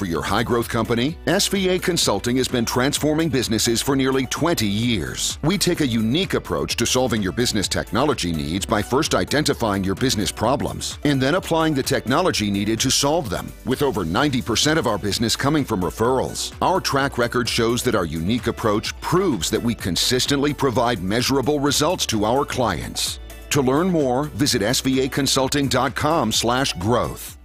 For your high-growth company, SVA Consulting has been transforming businesses for nearly 20 years. We take a unique approach to solving your business technology needs by first identifying your business problems and then applying the technology needed to solve them. With over 90% of our business coming from referrals, our track record shows that our unique approach proves that we consistently provide measurable results to our clients. To learn more, visit svaconsulting.com/growth.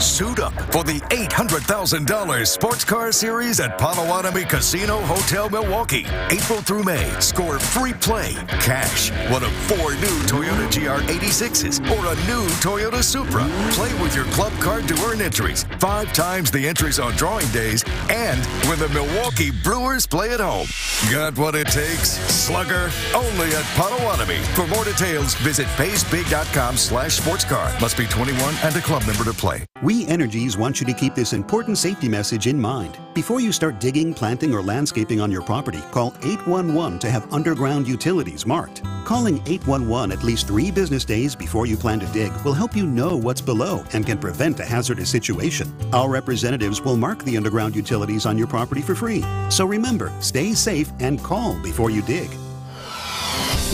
Suit up for the $800,000 Sports Car Series at Potawatomi Casino Hotel, Milwaukee. April through May, score free play, cash, one of 4 new Toyota GR86s or a new Toyota Supra. Play with your club card to earn entries, 5 times the entries on drawing days, and when the Milwaukee Brewers play at home. Got what it takes? Slugger, only at Potawatomi. For more details, visit baysbig.com/sportscar. Must be 21 and a club member to play. We Energies want you to keep this important safety message in mind. Before you start digging, planting, or landscaping on your property, call 811 to have underground utilities marked. Calling 811 at least 3 business days before you plan to dig will help you know what's below and can prevent a hazardous situation. Our representatives will mark the underground utilities on your property for free. So remember, stay safe and call before you dig.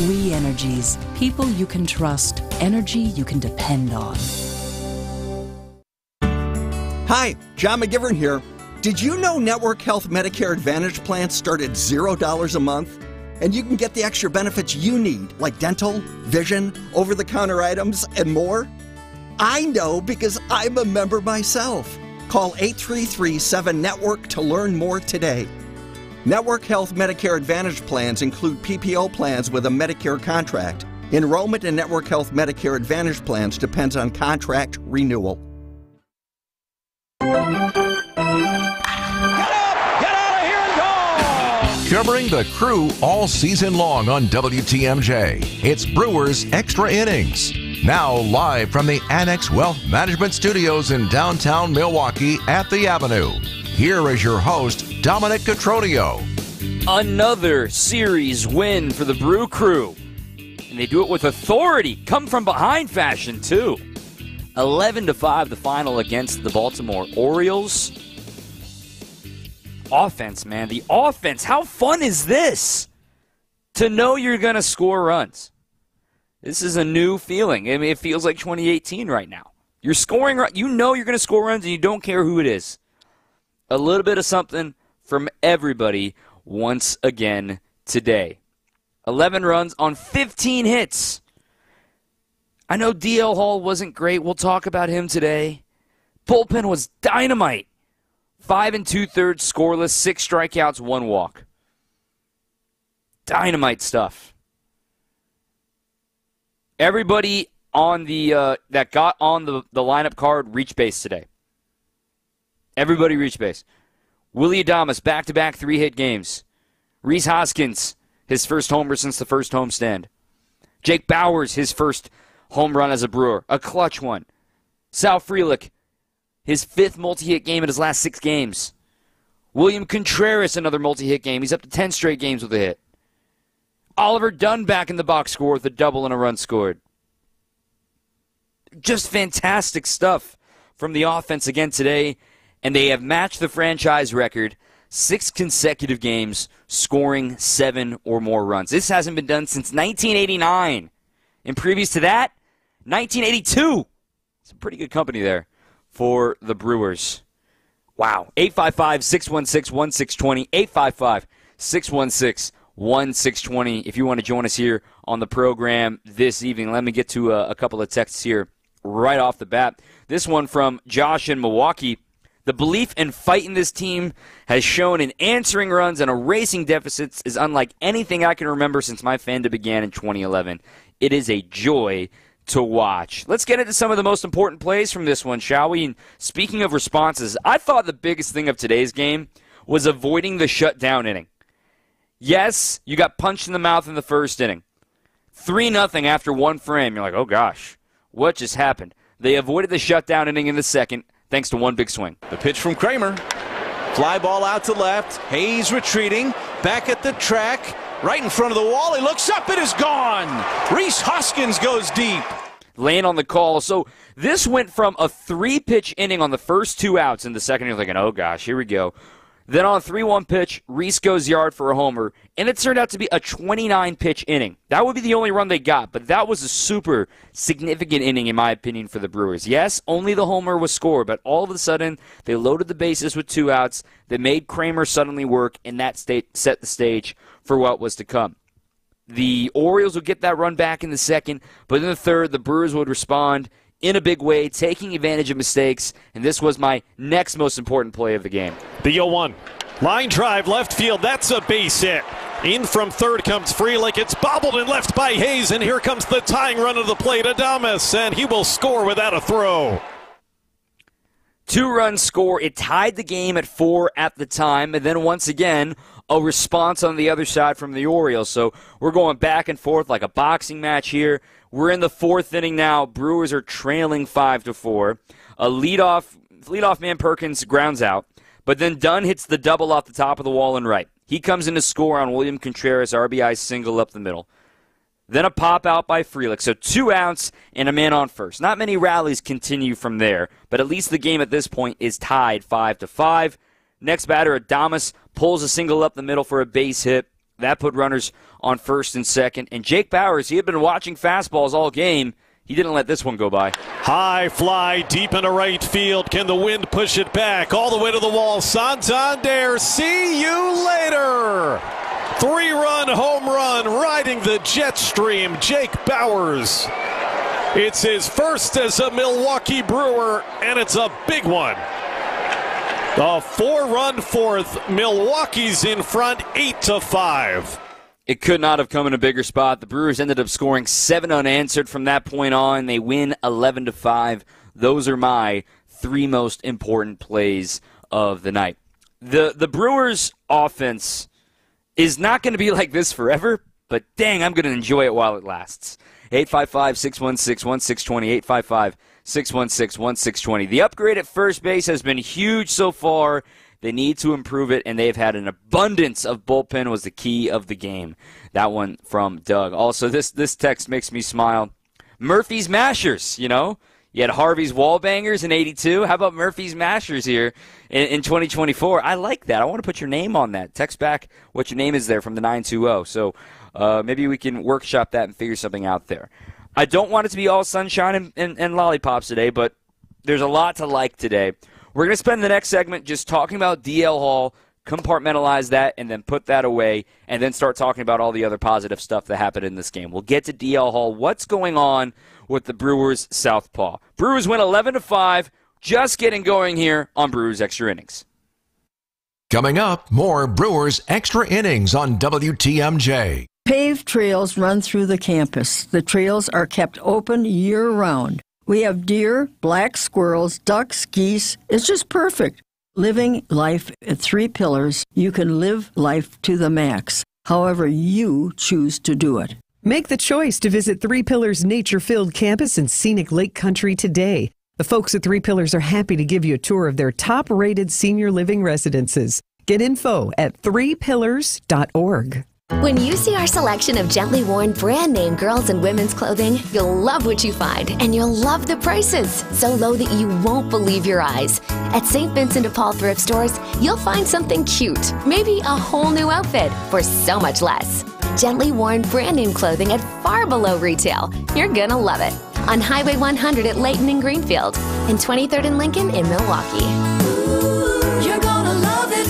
We Energies. People you can trust. Energy you can depend on. Hi, John McGivern here. Did you know Network Health Medicare Advantage plans start at $0 a month? And you can get the extra benefits you need, like dental, vision, over-the-counter items, and more. I know because I'm a member myself. Call 833-7-NETWORK to learn more today. Network Health Medicare Advantage plans include PPO plans with a Medicare contract. Enrollment in Network Health Medicare Advantage plans depends on contract renewal. Covering the crew all season long on WTMJ, it's Brewers Extra Innings. Now live from the Annex Wealth Management Studios in downtown Milwaukee at The Avenue. Here is your host, Dominic Cotrodio. Another series win for the Brew Crew. And they do it with authority, come from behind fashion too. 11-5 the final against the Baltimore Orioles. Offense, man. The offense. How fun is this? To know you're going to score runs. This is a new feeling. I mean, it feels like 2018 right now. You're scoring. You know you're going to score runs, and you don't care who it is. A little bit of something from everybody once again today. 11 runs on 15 hits. I know DL Hall wasn't great. We'll talk about him today. Bullpen was dynamite. 5 2/3 scoreless, 6 strikeouts, 1 walk. Dynamite stuff. Everybody on the that got on the lineup card reached base today. Everybody reached base. Willy Adames, back-to-back 3-hit games. Rhys Hoskins, his first homer since the first homestand. Jake Bauers, his first home run as a Brewer, a clutch one. Sal Frelick, his 5th multi-hit game in his last 6 games. William Contreras, another multi-hit game. He's up to 10 straight games with a hit. Oliver Dunn back in the box score with a double and a run scored. Just fantastic stuff from the offense again today, and they have matched the franchise record 6 consecutive games, scoring 7 or more runs. This hasn't been done since 1989. And previous to that, 1982. It's a pretty good company there for the Brewers. Wow. 855-616-1620. 855-616-1620. If you want to join us here on the program this evening, let me get to a couple of texts here right off the bat. This one from Josh in Milwaukee. The belief and fight in this team has shown in answering runs and erasing deficits is unlike anything I can remember since my fandom began in 2011. It is a joy to watch. Let's get into some of the most important plays from this one, shall we? And speaking of responses, I thought the biggest thing of today's game was avoiding the shutdown inning. Yes, you got punched in the mouth in the first inning. 3-0 after 1 frame. You're like, oh gosh, what just happened? They avoided the shutdown inning in the second thanks to one big swing. The pitch from Kremer. Fly ball out to left. Hayes retreating. Back at the track. Right in front of the wall, he looks up, it is gone! Rhys Hoskins goes deep. Lane on the call. So this went from a three-pitch inning on the first two outs in the second. You're thinking, oh, gosh, here we go. Then on a 3-1 pitch, Rhys goes yard for a homer, and it turned out to be a 29-pitch inning. That would be the only run they got, but that was a super significant inning, in my opinion, for the Brewers. Yes, only the homer was scored, but all of a sudden they loaded the bases with two outs. They made Kremer suddenly work, and that set the stage for what was to come. The Orioles would get that run back in the second, but in the third, the Brewers would respond in a big way, taking advantage of mistakes, and this was my next most important play of the game. The 0-1. Line drive, left field, that's a base hit. In from third comes Frelick, it's bobbled and left by Hayes, and here comes the tying run of the plate, Adames, and he will score without a throw. Two-run score, it tied the game at four at the time, and then once again, a response on the other side from the Orioles. So we're going back and forth like a boxing match here. We're in the fourth inning now. Brewers are trailing 5-4. A leadoff man Perkins grounds out, but then Dunn hits the double off the top of the wall and right. He comes in to score on William Contreras, RBI single up the middle. Then a pop out by Frelick. So 2 outs and a man on first. Not many rallies continue from there, but at least the game at this point is tied 5-5. Next batter, Adames, pulls a single up the middle for a base hit. That put runners on first and second. And Jake Bauers, he had been watching fastballs all game. He didn't let this one go by. High fly deep into right field. Can the wind push it back all the way to the wall? Santander, see you later. 3-run home run riding the jet stream. Jake Bauers. It's his first as a Milwaukee Brewer, and it's a big one. A 4-run fourth. Milwaukee's in front, 8-5. It could not have come in a bigger spot. The Brewers ended up scoring 7 unanswered from that point on. They win 11-5. Those are my 3 most important plays of the night. The Brewers' offense is not going to be like this forever, but dang, I'm going to enjoy it while it lasts. 855-616-1620, 855-616-1620. The upgrade at first base has been huge so far. They need to improve it, and they've had an abundance of bullpen was the key of the game. That one from Doug. Also, this text makes me smile. Murphy's Mashers, you know. You had Harvey's Wallbangers in 82. How about Murphy's Mashers here in 2024? I like that. I want to put your name on that. Text back what your name is there from the 920. So maybe we can workshop that and figure something out there. I don't want it to be all sunshine and lollipops today, but there's a lot to like today. We're going to spend the next segment just talking about DL Hall, compartmentalize that, and then put that away, and then start talking about all the other positive stuff that happened in this game. We'll get to DL Hall. What's going on with the Brewers' southpaw? Brewers win 11-5, just getting going here on Brewers Extra Innings. Coming up, more Brewers Extra Innings on WTMJ. Paved trails run through the campus. The trails are kept open year-round. We have deer, black squirrels, ducks, geese. It's just perfect. Living life at 3 pillars, you can live life to the max, however you choose to do it. Make the choice to visit Three Pillars' nature-filled campus in scenic Lake Country today. The folks at Three Pillars are happy to give you a tour of their top-rated senior living residences. Get info at 3pillars.org. When you see our selection of gently worn brand name girls and women's clothing, you'll love what you find, and you'll love the prices, so low that you won't believe your eyes. At St. Vincent de Paul thrift stores, you'll find something cute, maybe a whole new outfit, for so much less. Gently worn brand name clothing at far below retail. You're gonna love it. On Highway 100 at Layton and Greenfield, and 23rd and Lincoln in Milwaukee. Ooh, you're gonna love it,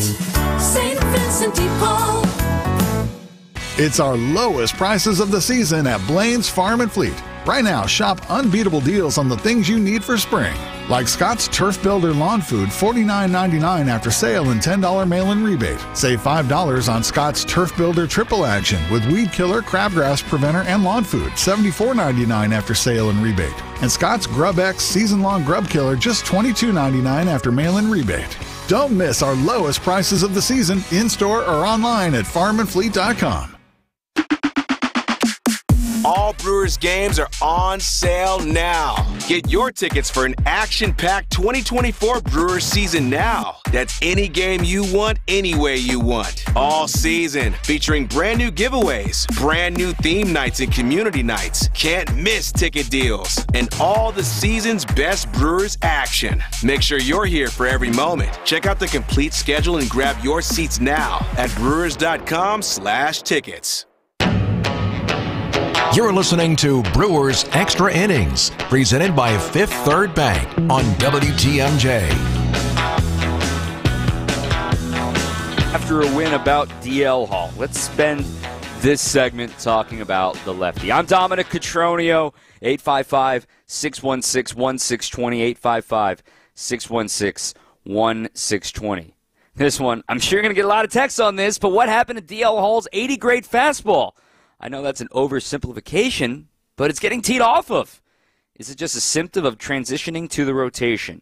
St. Vincent de Paul. It's our lowest prices of the season at Blaine's Farm and Fleet. Right now, shop unbeatable deals on the things you need for spring, like Scott's Turf Builder Lawn Food, $49.99 after sale and $10 mail-in rebate. Save $5 on Scott's Turf Builder Triple Action with Weed Killer, Crabgrass Preventer, and Lawn Food, $74.99 after sale and rebate. And Scott's Grub X Season-Long Grub Killer, just $22.99 after mail-in rebate. Don't miss our lowest prices of the season in-store or online at farmandfleet.com. All Brewers games are on sale now. Get your tickets for an action-packed 2024 Brewers season now. That's any game you want, any way you want. All season, featuring brand new giveaways, brand new theme nights and community nights, can't miss ticket deals, and all the season's best Brewers action. Make sure you're here for every moment. Check out the complete schedule and grab your seats now at brewers.com/tickets. You're listening to Brewers Extra Innings, presented by Fifth Third Bank on WTMJ. After a win about DL Hall, let's spend this segment talking about the lefty. I'm Dominic Cotrodio, 855-616-1620, 855-616-1620. This one, I'm sure you're going to get a lot of texts on this, but what happened to DL Hall's 80-grade fastball? I know that's an oversimplification, but it's getting teed off of. Is it just a symptom of transitioning to the rotation?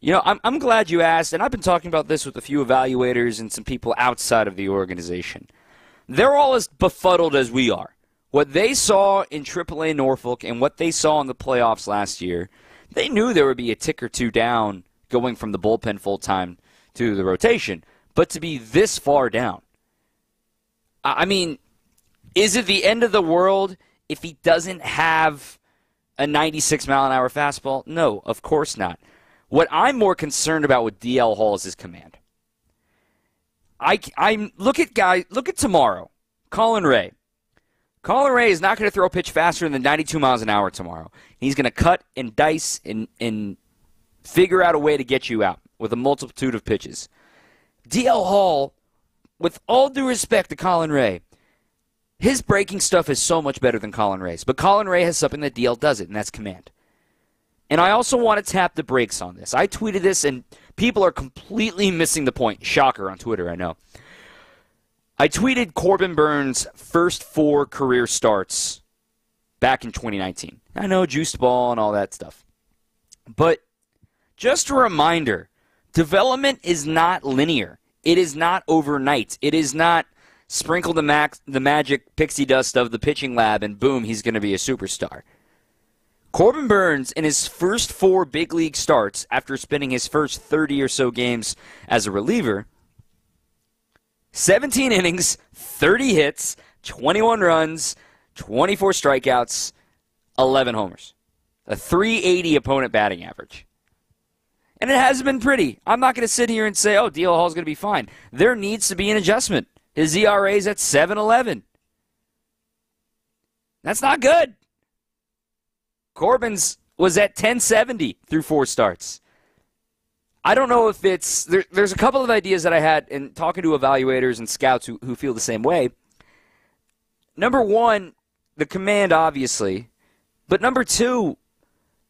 You know, I'm glad you asked, and I've been talking about this with a few evaluators and some people outside of the organization. They're all as befuddled as we are. What they saw in AAA Norfolk and what they saw in the playoffs last year, they knew there would be a tick or two down going from the bullpen full-time to the rotation, but to be this far down. I mean, is it the end of the world if he doesn't have a 96-mile-an-hour fastball? No, of course not. What I'm more concerned about with DL Hall is his command. Look at tomorrow. Colin Ray. Colin Ray is not going to throw a pitch faster than 92 miles an hour tomorrow. He's going to cut and dice and figure out a way to get you out with a multitude of pitches. DL Hall, with all due respect to Colin Ray, his breaking stuff is so much better than Colin Ray's, but Colin Ray has something that DL doesn't, and that's command. And I also want to tap the brakes on this. I tweeted this, and people are completely missing the point. Shocker on Twitter, I know. I tweeted Corbin Burns' first 4 career starts back in 2019. I know, juiced ball and all that stuff. But just a reminder, development is not linear. It is not overnight. It is not sprinkle the magic pixie dust of the pitching lab, and boom, he's going to be a superstar. Corbin Burns, in his first 4 big league starts, after spending his first 30 or so games as a reliever, 17 innings, 30 hits, 21 runs, 24 strikeouts, 11 homers. A .380 opponent batting average. And it hasn't been pretty. I'm not going to sit here and say, oh, DL Hall's going to be fine. There needs to be an adjustment. His ERA is at 7.11. That's not good. Corbin's was at 10.70 through 4 starts. I don't know if it's there's a couple of ideas that I had in talking to evaluators and scouts who feel the same way. Number one, the command, obviously. But number two,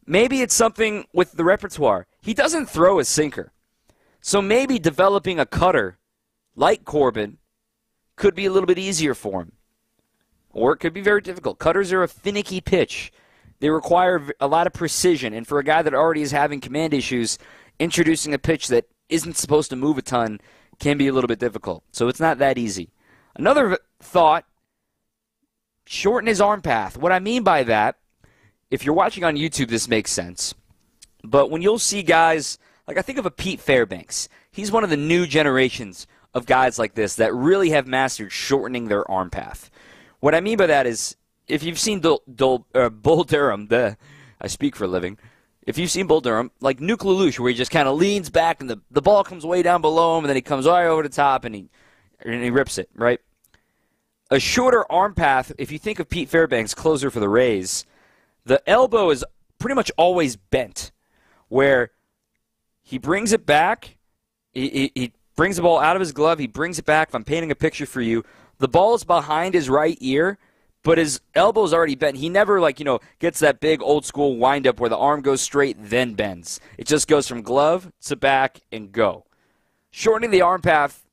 maybe it's something with the repertoire. He doesn't throw a sinker. So maybe developing a cutter like Corbin could be a little bit easier for him. Or it could be very difficult. Cutters are a finicky pitch. They require a lot of precision. And for a guy that already is having command issues, introducing a pitch that isn't supposed to move a ton can be a little bit difficult. So it's not that easy. Another thought, shorten his arm path. What I mean by that, if you're watching on YouTube, this makes sense. But when you'll see guys, like I think of a Pete Fairbanks. He's one of the new generations of guys like this that really have mastered shortening their arm path. What I mean by that is, if you've seen Bull Durham, I speak for a living, if you've seen Bull Durham, like Nuke Lelouch, where he just kind of leans back and the ball comes way down below him and then he comes all right over the top and he rips it, right? A shorter arm path, if you think of Pete Fairbanks, closer for the Rays, the elbow is pretty much always bent, where he brings it back, he brings the ball out of his glove, he brings it back. If I'm painting a picture for you, the ball is behind his right ear, but his elbow's already bent. He never, gets that big old-school windup where the arm goes straight, then bends. It just goes from glove to back and go. Shortening the arm path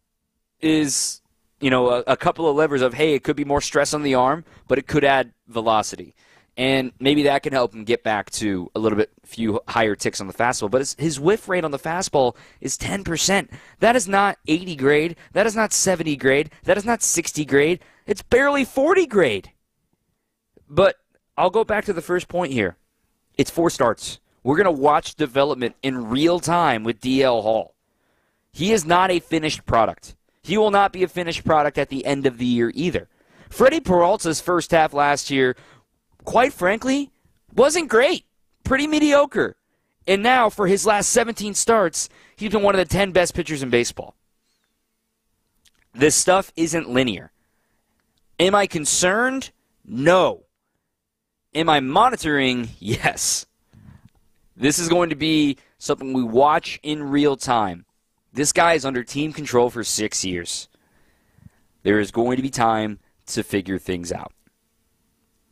is, a couple of levers of, hey, it could be more stress on the arm, but it could add velocity. And maybe that can help him get back to a little bit few higher ticks on the fastball. But his whiff rate on the fastball is 10%. That is not 80 grade. That is not 70 grade. That is not 60 grade. It's barely 40 grade. But I'll go back to the first point here. It's four starts. We're going to watch development in real time with DL Hall. He is not a finished product. He will not be a finished product at the end of the year either. Freddie Peralta's first half last year, quite frankly, wasn't great. Pretty mediocre. And now, for his last 17 starts, he's been one of the 10 best pitchers in baseball. This stuff isn't linear. Am I concerned? No. Am I monitoring? Yes. This is going to be something we watch in real time. This guy is under team control for 6 years. There is going to be time to figure things out.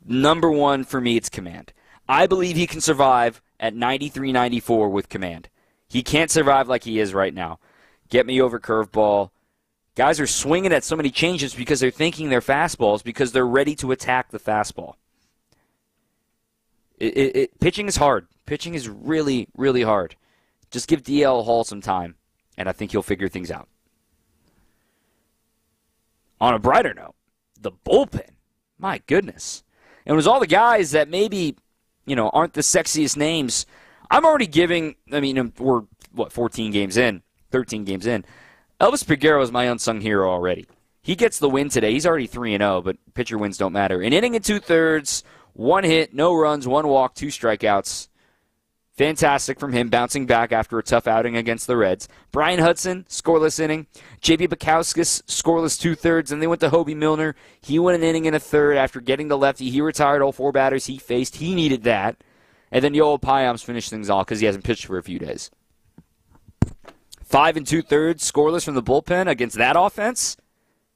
Number one for me, it's command. I believe he can survive at 93-94 with command. He can't survive like he is right now. Get me over curveball. Guys are swinging at so many changes because they're thinking they're fastballs because they're ready to attack the fastball. Pitching is hard. Pitching is really, really hard. Just give DL Hall some time, and I think he'll figure things out. On a brighter note, the bullpen. My goodness. And it was all the guys that maybe, you know, aren't the sexiest names. I'm already giving, I mean, we're, what, 14 games in, 13 games in. Elvis Peguero is my unsung hero already. He gets the win today. He's already 3-0, but pitcher wins don't matter. An inning and two-thirds, one hit, no runs, one walk, two strikeouts. Fantastic from him, bouncing back after a tough outing against the Reds. Brian Hudson, scoreless inning. J.B. Bukauskas, scoreless two-thirds, and they went to Hoby Milner. He went an inning and a third after getting the lefty. He retired all four batters he faced. He needed that. And then Yoel Piam's finished things all because he hasn't pitched for a few days. 5 2/3, scoreless from the bullpen against that offense.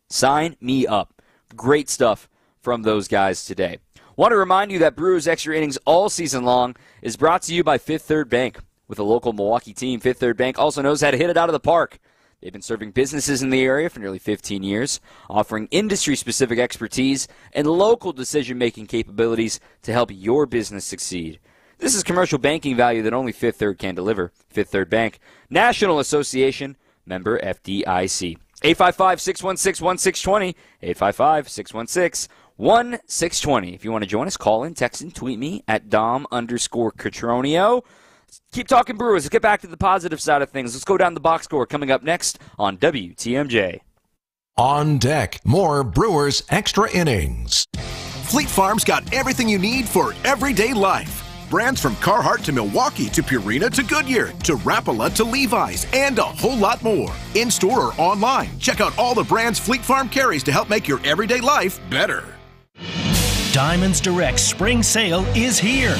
Sign me up. Great stuff from those guys today. Want to remind you that Brewers Extra Innings all season long is brought to you by Fifth Third Bank. With a local Milwaukee team, Fifth Third Bank also knows how to hit it out of the park. They've been serving businesses in the area for nearly 15 years, offering industry-specific expertise and local decision-making capabilities to help your business succeed. This is commercial banking value that only Fifth Third can deliver. Fifth Third Bank, National Association, member FDIC. 855-616-1620, 855-616-1620. 1620. If you want to join us, call in, text, and tweet me at Dom_Cotronio. Keep talking Brewers. Let's get back to the positive side of things. Let's go down the box score coming up next on WTMJ. On deck, more Brewers Extra Innings. Fleet Farm's got everything you need for everyday life. Brands from Carhartt to Milwaukee to Purina to Goodyear to Rapala to Levi's and a whole lot more. In-store or online, check out all the brands Fleet Farm carries to help make your everyday life better. Diamonds Direct's spring sale is here.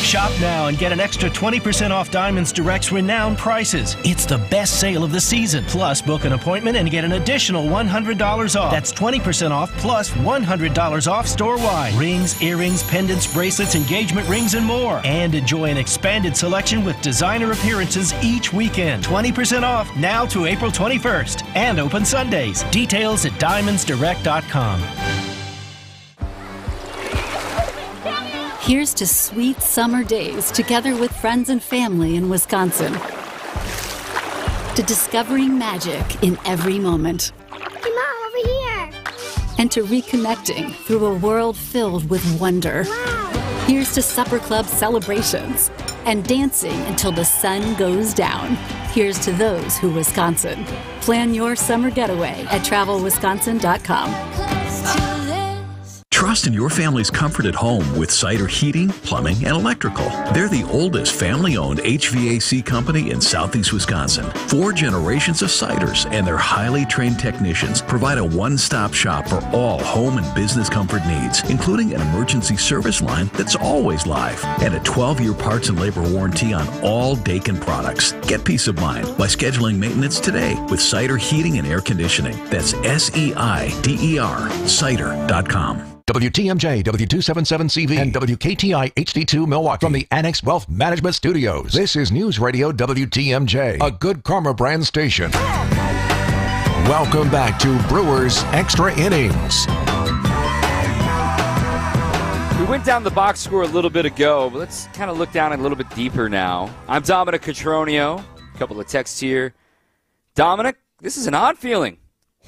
Shop now and get an extra 20% off Diamonds Direct's renowned prices. It's the best sale of the season. Plus, book an appointment and get an additional $100 off. That's 20% off plus $100 off store-wide. Rings, earrings, pendants, bracelets, engagement rings, and more. And enjoy an expanded selection with designer appearances each weekend. 20% off now to April 21st and open Sundays. Details at DiamondsDirect.com. Here's to sweet summer days together with friends and family in Wisconsin. To discovering magic in every moment. Hey, Mom, over here. And to reconnecting through a world filled with wonder. Wow. Here's to supper club celebrations and dancing until the sun goes down. Here's to those who Wisconsin. Plan your summer getaway at travelwisconsin.com. Trust in your family's comfort at home with Siding Heating, Plumbing, and Electrical. They're the oldest family-owned HVAC company in southeast Wisconsin. 4 generations of Siders and their highly trained technicians provide a one-stop shop for all home and business comfort needs, including an emergency service line that's always live and a 12-year parts and labor warranty on all Daikin products. Get peace of mind by scheduling maintenance today with Sider Heating and Air Conditioning. That's S-E-I-D-E-R, Sider.com. WTMJ, W277CV, and WKTI HD2 Milwaukee. From the Annex Wealth Management Studios, this is News Radio WTMJ, a Good Karma brand station. Welcome back to Brewers Extra Innings. We went down the box score a little bit ago, but let's kind of look down a little bit deeper now. I'm Dominic Cotronio. A couple of texts here. Dominic, this is an odd feeling.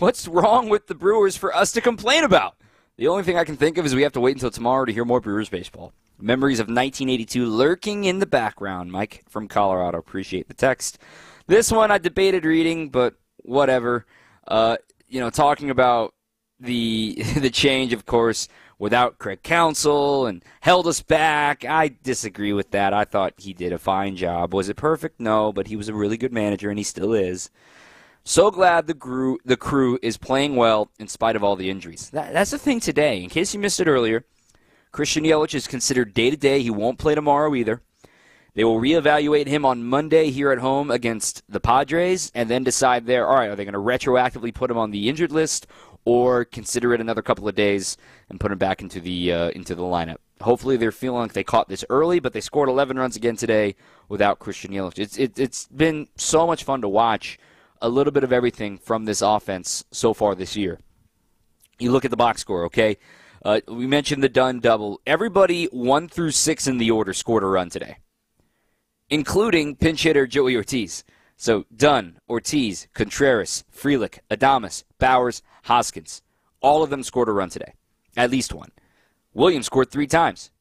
What's wrong with the Brewers for us to complain about? The only thing I can think of is we have to wait until tomorrow to hear more Brewers baseball. Memories of 1982 lurking in the background. Mike from Colorado, appreciate the text. This one I debated reading, but whatever. Talking about the change, of course, without Craig Counsell and held us back. I disagree with that. I thought he did a fine job. Was it perfect? No, but he was a really good manager, and he still is. So glad the crew is playing well in spite of all the injuries. That's the thing today. In case you missed it earlier, Christian Yelich is considered day-to-day. He won't play tomorrow either. They will reevaluate him on Monday here at home against the Padres and then decide there, all right, are they going to retroactively put him on the injured list or consider it another couple of days and put him back into the lineup? Hopefully they're feeling like they caught this early, but they scored 11 runs again today without Christian Yelich. It's been so much fun to watch a little bit of everything from this offense so far this year. You look at the box score, okay? We mentioned the Dunn double. Everybody 1 through 6 in the order scored a run today, including pinch hitter Joey Ortiz. So Dunn, Ortiz, Contreras, Frelick, Adames, Bauers, Hoskins. All of them scored a run today, at least one. Williams scored 3 times.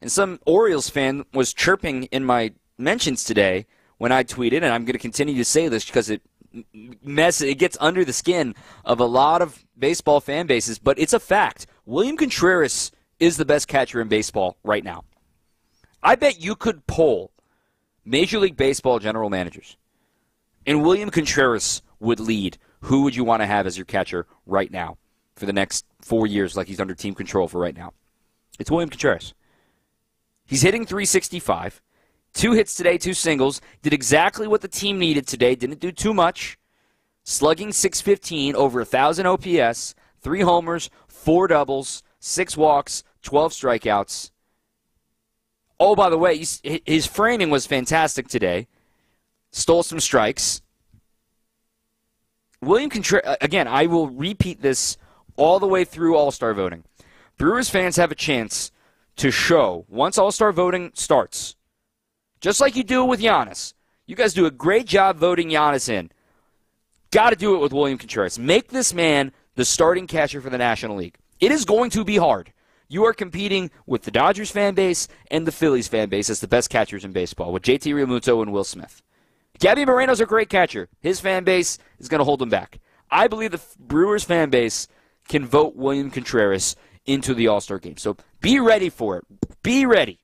And some Orioles fan was chirping in my mentions today when I tweeted, and I'm going to continue to say this because it gets under the skin of a lot of baseball fan bases, but it's a fact. William Contreras is the best catcher in baseball right now. I bet you could poll Major League Baseball general managers, and William Contreras would lead. Who would you want to have as your catcher right now for the next 4 years, like he's under team control for right now? It's William Contreras. He's hitting .365. 2 hits today, 2 singles. Did exactly what the team needed today. Didn't do too much. Slugging .615, over 1,000 OPS, 3 homers, 4 doubles, 6 walks, 12 strikeouts. Oh, by the way, his framing was fantastic today. Stole some strikes. William Contreras, again, I will repeat this all the way through All-Star voting. Brewers fans have a chance to show, once All-Star voting starts, just like you do with Giannis. You guys do a great job voting Giannis in. Got to do it with William Contreras. Make this man the starting catcher for the National League. It is going to be hard. You are competing with the Dodgers fan base and the Phillies fan base as the best catchers in baseball, with JT Realmuto and Will Smith. Gabby Moreno's a great catcher. His fan base is going to hold him back. I believe the Brewers fan base can vote William Contreras into the All-Star game. So be ready for it. Be ready.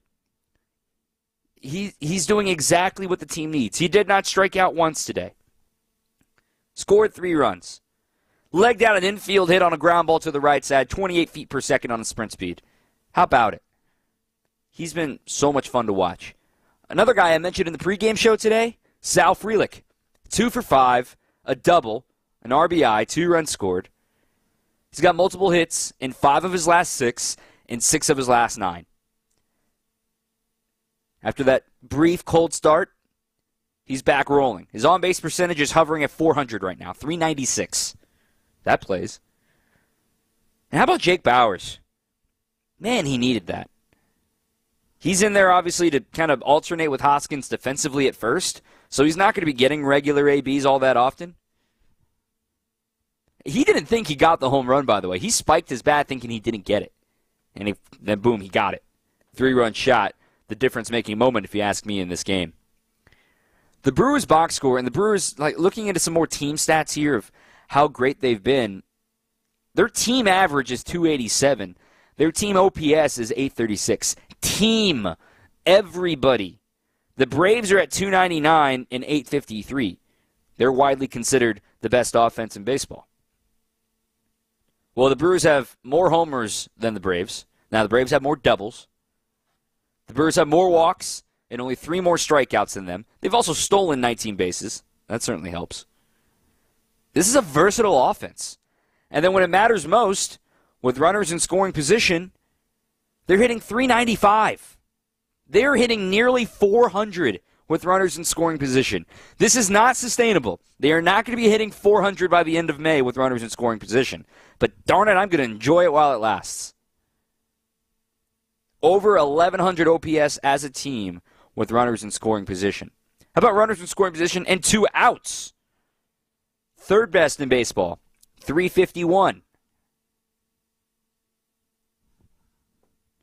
He's doing exactly what the team needs. He did not strike out once today. Scored 3 runs. Legged out an infield hit on a ground ball to the right side, 28 feet per second on a sprint speed. How about it? He's been so much fun to watch. Another guy I mentioned in the pregame show today, Sal Frelick. 2 for 5, a double, an RBI, 2 runs scored. He's got multiple hits in 5 of his last 6 and 6 of his last 9. After that brief cold start, he's back rolling. His on-base percentage is hovering at 400 right now, 396. That plays. And how about Jake Bauers? Man, he needed that. He's in there, obviously, to kind of alternate with Hoskins defensively at first, so he's not going to be getting regular ABs all that often. He didn't think he got the home run, by the way. He spiked his bat thinking he didn't get it. And then, boom, he got it. 3-run shot, the difference-making moment, if you ask me, in this game. The Brewers' box score, and the Brewers, like, looking into some more team stats here of how great they've been. Their team average is .287. Their team OPS is .836. Team, everybody. The Braves are at .299 and .853. They're widely considered the best offense in baseball. Well, the Brewers have more homers than the Braves. Now, the Braves have more doubles. The Brewers have more walks and only 3 more strikeouts than them. They've also stolen 19 bases. That certainly helps. This is a versatile offense. And then when it matters most, with runners in scoring position, they're hitting .395. They're hitting nearly .400 with runners in scoring position. This is not sustainable. They are not going to be hitting .400 by the end of May with runners in scoring position. But darn it, I'm going to enjoy it while it lasts. Over 1,100 OPS as a team with runners in scoring position. How about runners in scoring position and 2 outs? Third best in baseball, .351.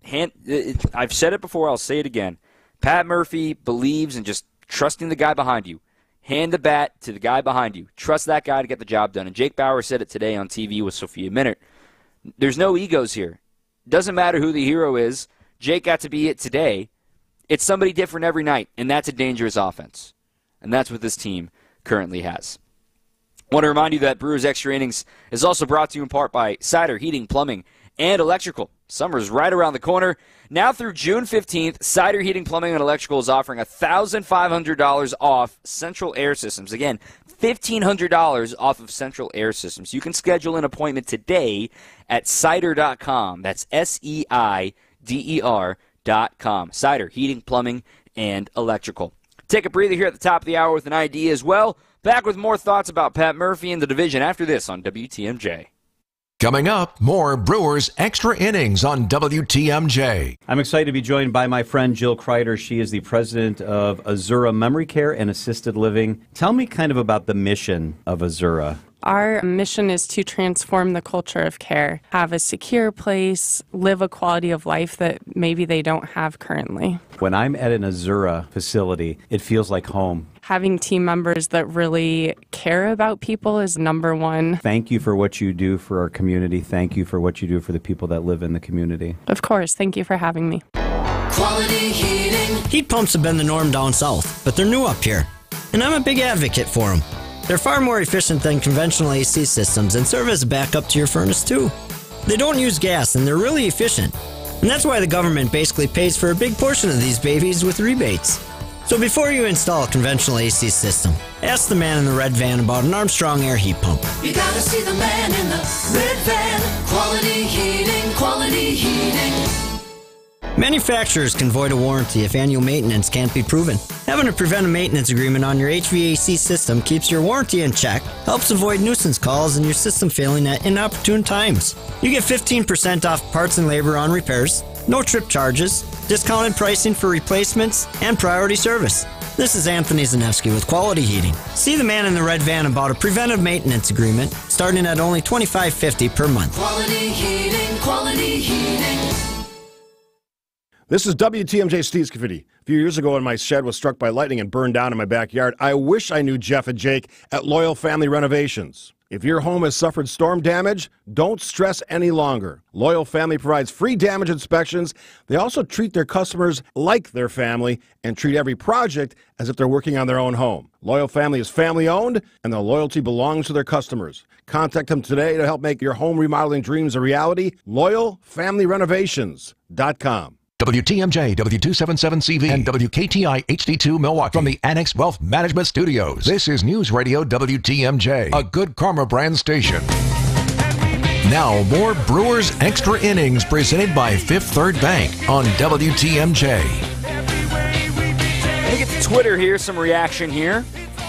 I've said it before, I'll say it again. Pat Murphy believes in just trusting the guy behind you. Hand the bat to the guy behind you. Trust that guy to get the job done. And Jake Bauers said it today on TV with Sophia Minert. There's no egos here. Doesn't matter who the hero is. Jake got to be it today. It's somebody different every night, and that's a dangerous offense. And that's what this team currently has. I want to remind you that Brewers Extra Innings is also brought to you in part by Cider, Heating, Plumbing, and Electrical. Summer's right around the corner. Now through June 15th, Cider Heating, Plumbing, and Electrical is offering $1,500 off Central Air Systems. Again, $1,500 off of Central Air Systems. You can schedule an appointment today at Cider.com. That's SEIDER.com. Cider Heating, Plumbing, and Electrical. Take a breather here at the top of the hour with an idea as well. Back with more thoughts about Pat Murphy and the division after this on WTMJ. Coming up, more Brewers Extra Innings on WTMJ. I'm excited to be joined by my friend Jill Kreider. She is the president of Azura Memory Care and Assisted Living. Tell me kind of about the mission of Azura. Our mission is to transform the culture of care, have a secure place, live a quality of life that maybe they don't have currently. When I'm at an Azura facility, it feels like home. Having team members that really care about people is number one. Thank you for what you do for our community. Thank you for what you do for the people that live in the community. Of course. Thank you for having me. Quality Heating. Heat pumps have been the norm down south, but they're new up here, and I'm a big advocate for them. They're far more efficient than conventional AC systems and serve as a backup to your furnace, too. They don't use gas, and they're really efficient. And that's why the government basically pays for a big portion of these babies with rebates. So before you install a conventional AC system, ask the man in the red van about an Armstrong air heat pump. You gotta see the man in the red van. Quality Heating, Quality Heating. Manufacturers can void a warranty if annual maintenance can't be proven. Having a preventive maintenance agreement on your HVAC system keeps your warranty in check, helps avoid nuisance calls, and your system failing at inopportune times. You get 15% off parts and labor on repairs, no trip charges, discounted pricing for replacements, and priority service. This is Anthony Zanevsky with Quality Heating. See the man in the red van about a preventive maintenance agreement starting at only $25.50 per month. Quality Heating, Quality Heating. This is WTMJ Steve Scafidi. A few years ago when my shed was struck by lightning and burned down in my backyard, I wish I knew Jeff and Jake at Loyal Family Renovations. If your home has suffered storm damage, don't stress any longer. Loyal Family provides free damage inspections. They also treat their customers like their family and treat every project as if they're working on their own home. Loyal Family is family-owned, and their loyalty belongs to their customers. Contact them today to help make your home remodeling dreams a reality. LoyalFamilyRenovations.com. WTMJ, W277CV, and WKTI HD2 Milwaukee. From the Annex Wealth Management Studios, this is News Radio WTMJ, a Good Karma brand station. Now, more Brewers Extra Innings presented by Fifth Third Bank on WTMJ. Let me get to Twitter here, some reaction here.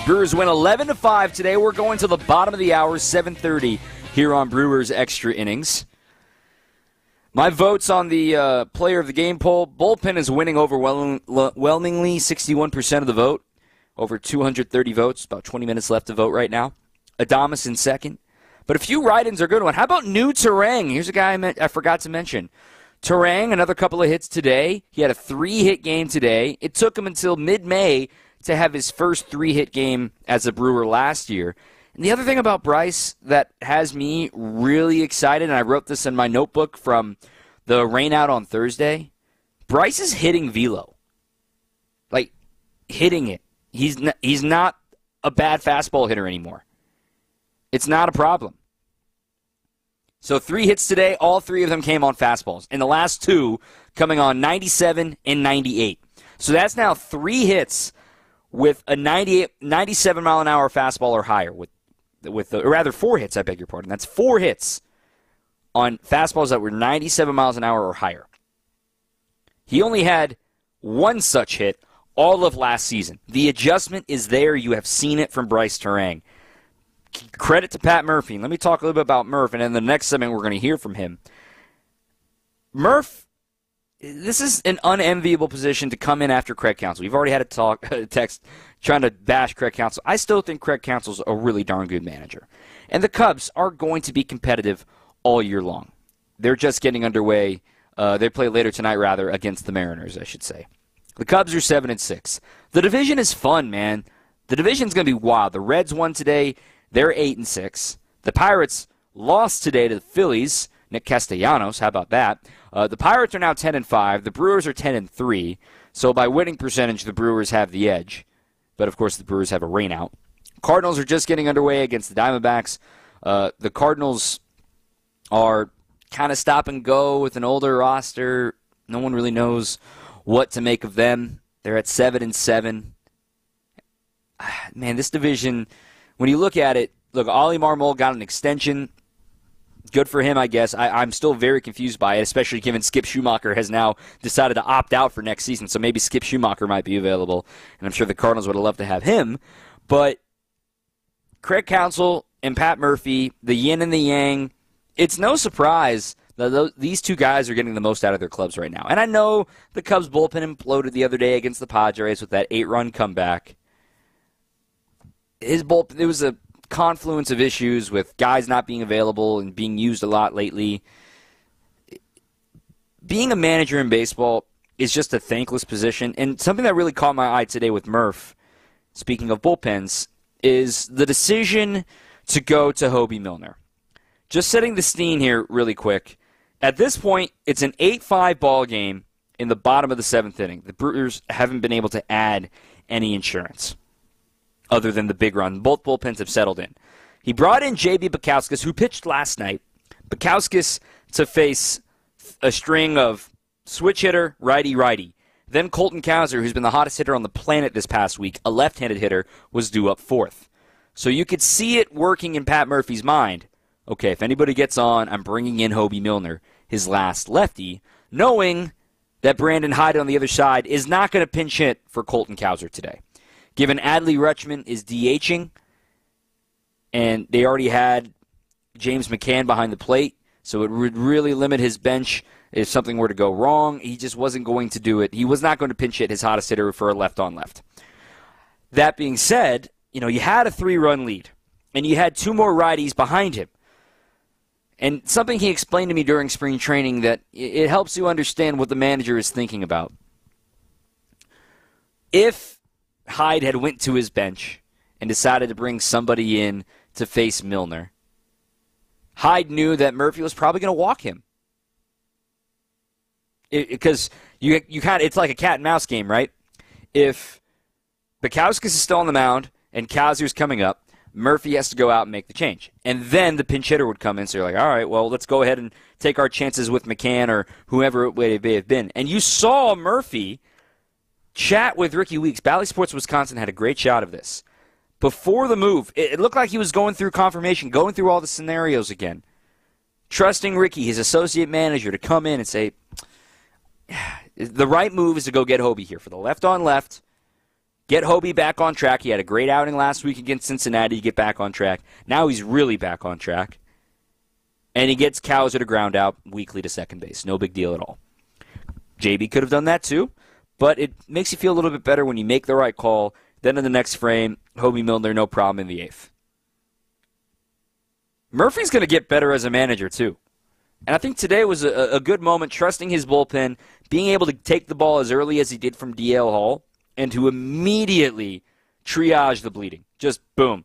Brewers win 11-5 today. We're going to the bottom of the hour, 7:30, here on Brewers Extra Innings. My votes on the player of the game poll, bullpen is winning overwhelmingly, 61% of the vote, over 230 votes, about 20 minutes left to vote right now. Adames in second. But a few write-ins are good one. How about new Turang? Here's a guy I forgot to mention. Turang, another couple of hits today. He had a three-hit game today. It took him until mid-May to have his first three-hit game as a Brewer last year. And the other thing about Bryce that has me really excited, and I wrote this in my notebook from the rainout on Thursday, Bryce is hitting velo. Like, hitting it. He's not a bad fastball hitter anymore. It's not a problem. So three hits today, all three of them came on fastballs, and the last two coming on 97 and 98. So that's now three hits with a 97-mile-an-hour fastball or higher or rather four hits, I beg your pardon. That's four hits on fastballs that were 97 miles an hour or higher. He only had one such hit all of last season. The adjustment is there. You have seen it from Bryce Turang. Credit to Pat Murphy. Let me talk a little bit about Murph, and in the next segment we're going to hear from him. Murph, this is an unenviable position to come in after Craig Counsell. We've already had a text trying to bash Craig Counsell. I still think Craig Counsell's a really darn good manager. And the Cubs are going to be competitive all year long. They're just getting underway They play later tonight, rather, against the Mariners, I should say. The Cubs are 7-6. The division is fun, man. The division's going to be wild. The Reds won today. They're 8-6. The Pirates lost today to the Phillies. Nick Castellanos, how about that? The Pirates are now 10-5. The Brewers are 10-3. So by winning percentage, the Brewers have the edge. But, of course, the Brewers have a rainout. Cardinals are just getting underway against the Diamondbacks. The Cardinals are kind of stop and go with an older roster. No one really knows what to make of them. They're at 7-7. Man, this division, when you look at it, look, Ollie Marmol got an extension. Good for him, I guess. I'm still very confused by it, especially given Skip Schumacher has now decided to opt out for next season, so maybe Skip Schumacher might be available, and I'm sure the Cardinals would have loved to have him. But Craig Counsell and Pat Murphy, the yin and the yang, it's no surprise that these two guys are getting the most out of their clubs right now. And I know the Cubs' bullpen imploded the other day against the Padres with that 8-run comeback. His bullpen, it was a confluence of issues with guys not being available and being used a lot lately. Being a manager in baseball is just a thankless position, and something that really caught my eye today with Murph, speaking of bullpens, is the decision to go to Hoby Milner. Just setting the scene here really quick. At this point, it's an 8-5 ball game in the bottom of the 7th inning. The Brewers haven't been able to add any insurance other than the big run. Both bullpens have settled in. He brought in J.B. Bukauskas, who pitched last night. Bukauskas to face a string of switch hitter, righty-righty. Then Colton Cowser, who's been the hottest hitter on the planet this past week, a left-handed hitter, was due up 4th. So you could see it working in Pat Murphy's mind. Okay, if anybody gets on, I'm bringing in Hoby Milner, his last lefty, knowing that Brandon Hyde on the other side is not going to pinch hit for Colton Cowser today. Given Adley Rutschman is DHing, and they already had James McCann behind the plate, so it would really limit his bench if something were to go wrong. He just wasn't going to do it. He was not going to pinch hit his hottest hitter for a left-on-left. That being said, you know, you had a 3-run lead, and you had two more righties behind him. And something he explained to me during spring training that it helps you understand what the manager is thinking about. If Hyde had went to his bench and decided to bring somebody in to face Milner, Hyde knew that Murphy was probably going to walk him. Because you kind of, it's like a cat and mouse game, right? If Bukauskas is still on the mound and Cowser's coming up, Murphy has to go out and make the change. And then the pinch hitter would come in, so you're like, all right, well, let's go ahead and take our chances with McCann or whoever it may have been. And you saw Murphy chat with Ricky Weeks. Bally Sports Wisconsin had a great shot of this. Before the move, it looked like he was going through confirmation, going through all the scenarios again, trusting Ricky, his associate manager, to come in and say, the right move is to go get Hoby here for the left-on-left. Get Hoby back on track. He had a great outing last week against Cincinnati to get back on track. Now he's really back on track. And he gets Cowser to ground out weakly to second base. No big deal at all. JB could have done that too, but it makes you feel a little bit better when you make the right call. Then in the next frame, Hoby Milner, no problem in the 8th. Murphy's going to get better as a manager too. And I think today was a good moment, trusting his bullpen, being able to take the ball as early as he did from DL Hall, and to immediately triage the bleeding. Just boom.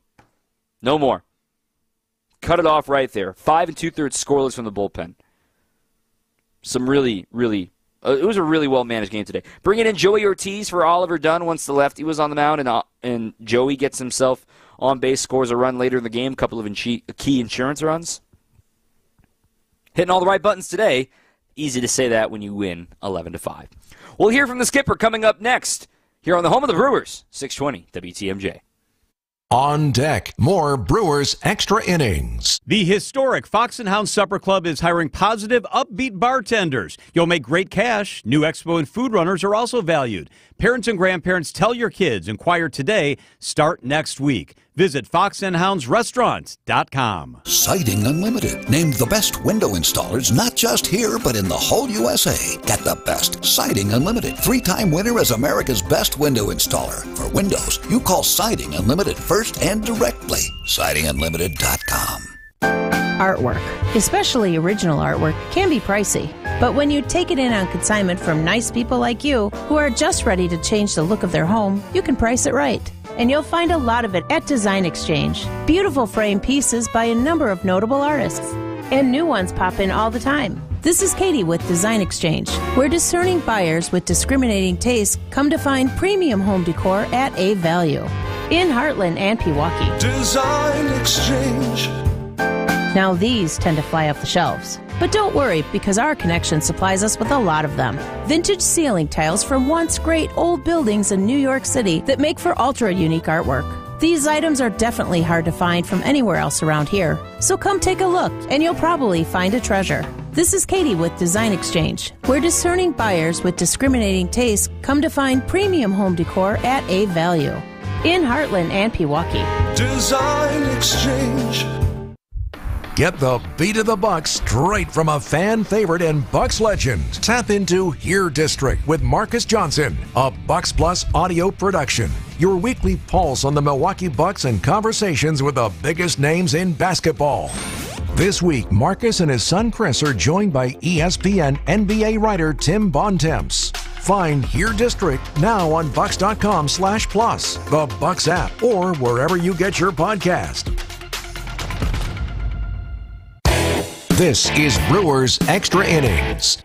No more. Cut it off right there. 5 2/3 scoreless from the bullpen. Some really, really, it was a really well-managed game today. Bringing in Joey Ortiz for Oliver Dunn once the lefty was on the mound, and Joey gets himself on base, scores a run later in the game, a couple of key insurance runs. Hitting all the right buttons today. Easy to say that when you win 11-5. We'll hear from the skipper coming up next. Here on the home of the Brewers, 620 WTMJ. On deck, more Brewers Extra Innings. The historic Fox & Hound Supper Club is hiring positive, upbeat bartenders. You'll make great cash. New expo and food runners are also valued. Parents and grandparents, tell your kids. Inquire today. Start next week. Visit foxandhoundsrestaurants.com. Siding Unlimited, named the best window installers not just here but in the whole USA. Get the best. Siding Unlimited, 3-time winner as America's best window installer. For windows, you call Siding Unlimited first and directly. SidingUnlimited.com. Artwork, especially original artwork, can be pricey. But when you take it in on consignment from nice people like you, who are just ready to change the look of their home, you can price it right. And you'll find a lot of it at Design Exchange. Beautiful frame pieces by a number of notable artists. And new ones pop in all the time. This is Katie with Design Exchange, where discerning buyers with discriminating tastes come to find premium home decor at a value. In Heartland and Pewaukee. Design Exchange. Now these tend to fly off the shelves. But don't worry, because our connection supplies us with a lot of them. Vintage ceiling tiles from once great old buildings in New York City that make for ultra-unique artwork. These items are definitely hard to find from anywhere else around here. So come take a look, and you'll probably find a treasure. This is Katie with Design Exchange, where discerning buyers with discriminating tastes come to find premium home decor at a value. In Heartland and Pewaukee. Design Exchange. Get the beat of the Bucks straight from a fan favorite and Bucks legend. Tap into Here District with Marcus Johnson, a Bucks Plus audio production. Your weekly pulse on the Milwaukee Bucks and conversations with the biggest names in basketball. This week, Marcus and his son Chris are joined by ESPN NBA writer Tim Bontemps. Find Here District now on Bucks.com/plus, the Bucks app, or wherever you get your podcast. This is Brewers Extra Innings.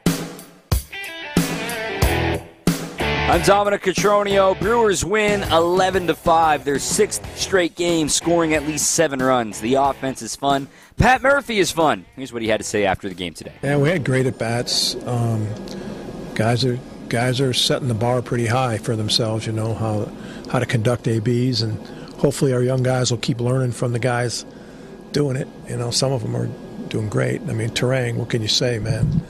I'm Dominic Cotrodio. Brewers win 11-5, their sixth straight game, scoring at least 7 runs. The offense is fun. Pat Murphy is fun. Here's what he had to say after the game today. Yeah, we had great at-bats. Guys are setting the bar pretty high for themselves, you know, how to conduct ABs, and hopefully our young guys will keep learning from the guys doing it. You know, some of them are doing great. I mean, Turang, what can you say, man?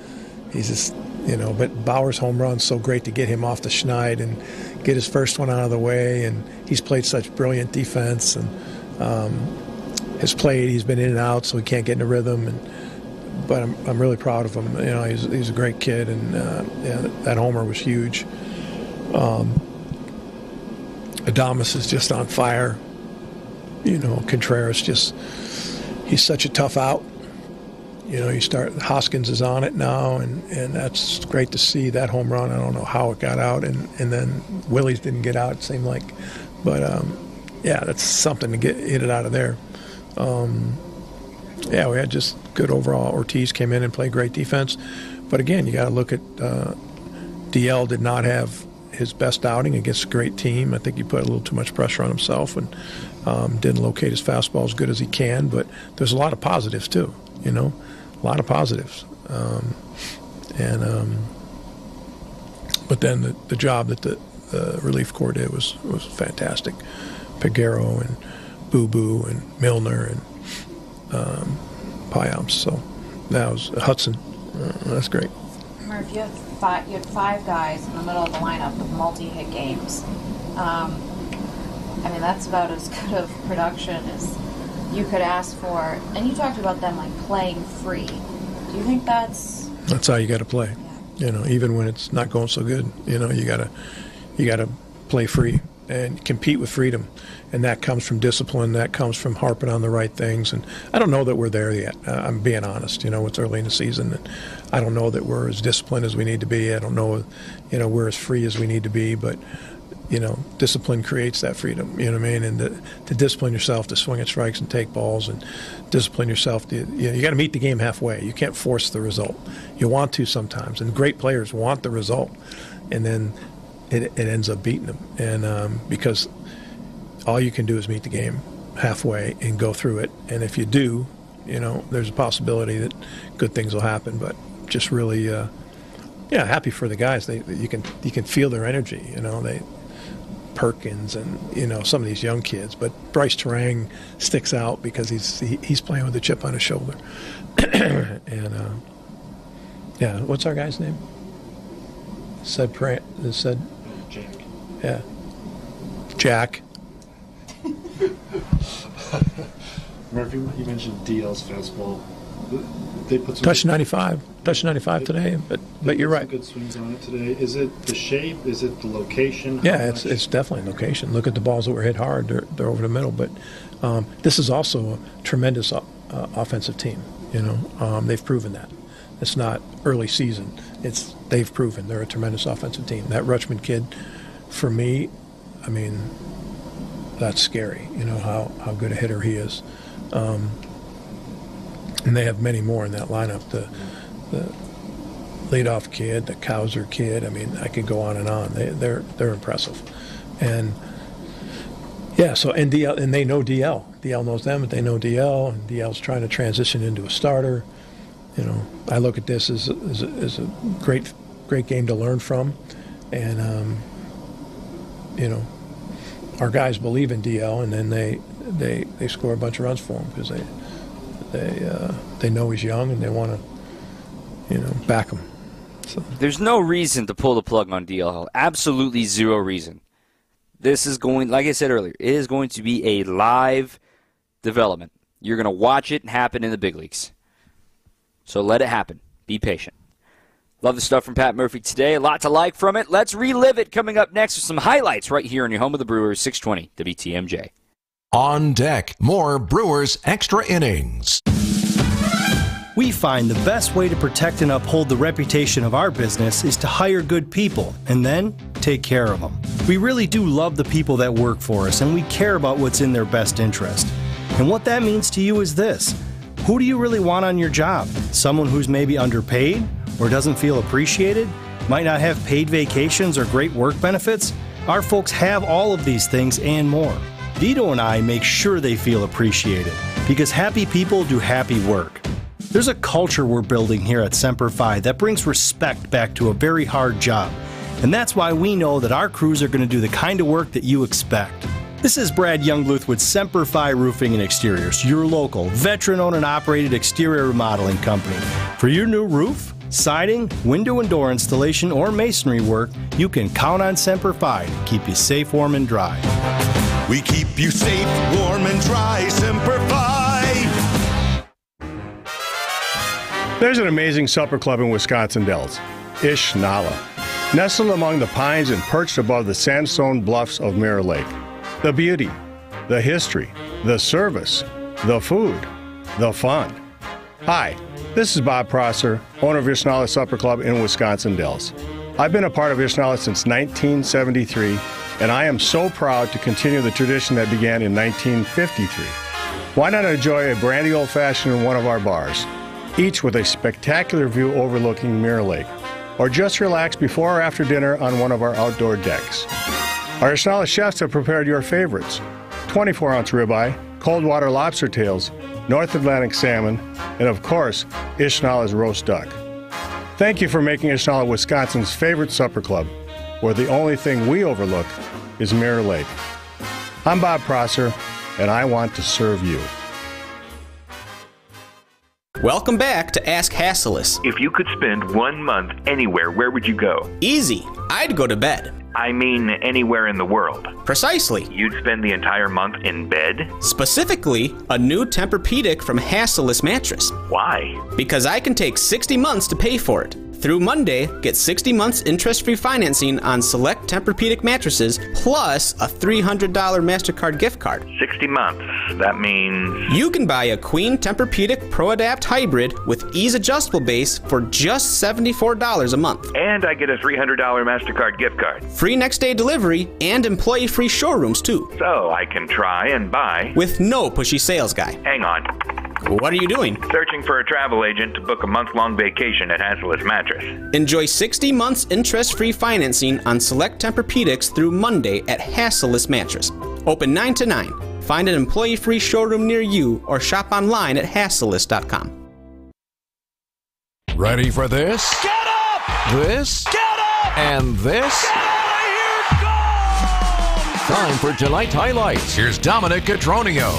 He's just, you know, but Bauers' home run, so great to get him off the schneid and get his first one out of the way, and he's played such brilliant defense, and has played, he's been in and out, so he can't get into rhythm, but I'm really proud of him. You know, he's a great kid, and yeah, that homer was huge. Adames is just on fire. You know, Contreras just, he's such a tough out. You know, Hoskins is on it now, and that's great to see, that home run. I don't know how it got out, and then Willie's didn't get out, it seemed like. But, yeah, that's something to hit it out of there. Yeah, we had just good overall. Ortiz came in and played great defense. But, again, you got to look at DL did not have his best outing against a great team. I think he put a little too much pressure on himself and didn't locate his fastball as good as he can. But there's a lot of positives, too, you know. A lot of positives, but then the job that the relief corps did was fantastic. Peguero and Boo Boo and Milner and Piamps. So that was Hudson. That's great. Murph, you had 5 guys in the middle of the lineup with multi-hit games. I mean, that's about as good of production as you could ask for, and you talked about them like playing free. Do you think that's how you got to play? Yeah. You know, even when it's not going so good, you know, you gotta play free and compete with freedom, and that comes from discipline. That comes from harping on the right things. And I don't know that we're there yet. I'm being honest. You know, it's early in the season, and I don't know that we're as disciplined as we need to be. I don't know, you know, we're as free as we need to be, but. You know, discipline creates that freedom, you know what I mean? And to discipline yourself to swing at strikes and take balls, and discipline yourself to, you know, you got to meet the game halfway. You can't force the result. You want to sometimes, and great players want the result, and then it ends up beating them. And because all you can do is meet the game halfway and go through it, and if you do, you know, there's a possibility that good things will happen. But just really, yeah, happy for the guys. You can feel their energy, you know, they Perkins and, you know, some of these young kids, but Bryce Turang sticks out because he's playing with a chip on his shoulder. And yeah, what's our guy's name? Said Jack. Yeah, Jack. Murphy, you mentioned DL's fastball. They put some touch 95 today, but you're right. Good swings on it today. Is it the shape? Is it the location? Yeah, it's definitely location. Look at the balls that were hit hard; they're over the middle. But this is also a tremendous offensive team. You know, they've proven that. It's not early season. It's they've proven they're a tremendous offensive team. That Rutschman kid, for me, I mean, that's scary. You know how good a hitter he is, and they have many more in that lineup. The leadoff kid, the Cowser kid. I mean, I could go on and on. They're impressive, and yeah. So and DL, and they know DL. DL knows them, but they know DL. And DL's trying to transition into a starter. You know, I look at this as a great game to learn from, and you know, our guys believe in DL, and then they score a bunch of runs for him because they know he's young and they want to, you know, back him. So there's no reason to pull the plug on DL Hall. Absolutely zero reason. This is going, like I said earlier, it is going to be a live development. You're going to watch it happen in the big leagues. So let it happen. Be patient. Love the stuff from Pat Murphy today. A lot to like from it. Let's relive it coming up next with some highlights right here in your home of the Brewers, 620 WTMJ. On deck, more Brewers Extra Innings. We find the best way to protect and uphold the reputation of our business is to hire good people and then take care of them. We really do love the people that work for us, and we care about what's in their best interest. And what that means to you is this. Who do you really want on your job? Someone who's maybe underpaid or doesn't feel appreciated? Might not have paid vacations or great work benefits? Our folks have all of these things and more. Vito and I make sure they feel appreciated because happy people do happy work. There's a culture we're building here at Semper Fi that brings respect back to a very hard job. And that's why we know that our crews are going to do the kind of work that you expect. This is Brad Youngbluth with Semper Fi Roofing and Exteriors, your local, veteran-owned and operated exterior remodeling company. For your new roof, siding, window and door installation, or masonry work, you can count on Semper Fi to keep you safe, warm, and dry. We keep you safe, warm, and dry, Semper Fi. There's an amazing supper club in Wisconsin Dells, Ishnala, nestled among the pines and perched above the sandstone bluffs of Mirror Lake. The beauty, the history, the service, the food, the fun. Hi, this is Bob Prosser, owner of Ishnala Supper Club in Wisconsin Dells. I've been a part of Ishnala since 1973, and I am so proud to continue the tradition that began in 1953. Why not enjoy a brandy old-fashioned in one of our bars, each with a spectacular view overlooking Mirror Lake, or just relax before or after dinner on one of our outdoor decks. Our Ishnala chefs have prepared your favorites: 24-ounce ribeye, cold water lobster tails, North Atlantic salmon, and of course, Ishnala's roast duck. Thank you for making Ishnala Wisconsin's favorite supper club, where the only thing we overlook is Mirror Lake. I'm Bob Prosser, and I want to serve you. Welcome back to Ask Hasselis. If you could spend 1 month anywhere, where would you go? Easy. I'd go to bed. I mean anywhere in the world. Precisely. You'd spend the entire month in bed? Specifically, a new Tempur-Pedic from Hasselis mattress. Why? Because I can take 60 months to pay for it. Through Monday, get 60 months interest-free financing on select Tempur-Pedic mattresses, plus a $300 MasterCard gift card. 60 months, that means... You can buy a Queen Tempur-Pedic Pro-Adapt Hybrid with Ease Adjustable Base for just $74 a month. And I get a $300 MasterCard gift card. Free next-day delivery and employee-free showrooms, too. So I can try and buy... With no pushy sales guy. Hang on. What are you doing? Searching for a travel agent to book a month-long vacation at Hasselis Mattress. Enjoy 60 months interest-free financing on select Tempur-Pedics through Monday at Hasselis Mattress. Open 9 to 9. Find an employee-free showroom near you or shop online at Hasselis.com. Ready for this? Get up! This? Get up! And this? Get out of here! Go! Time for tonight's highlights. Here's Dominic Cotrodio.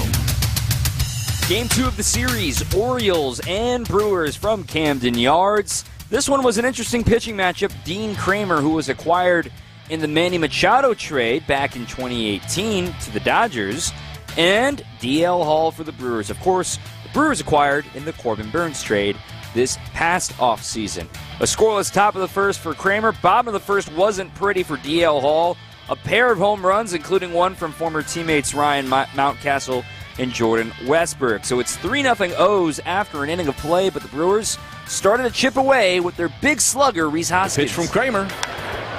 Game 2 of the series, Orioles and Brewers from Camden Yards. This one was an interesting pitching matchup. Dean Kremer, who was acquired in the Manny Machado trade back in 2018 to the Dodgers, and DL Hall for the Brewers. Of course, the Brewers acquired in the Corbin Burns trade this past offseason. A scoreless top of the first for Kremer. Bottom of the first wasn't pretty for DL Hall. A pair of home runs, including one from former teammates Ryan Mountcastle and Jordan Westbrook. So it's 3-0 O's after an inning of play, but the Brewers started to chip away with their big slugger, Rhys Hoskins. Pitch from Kremer.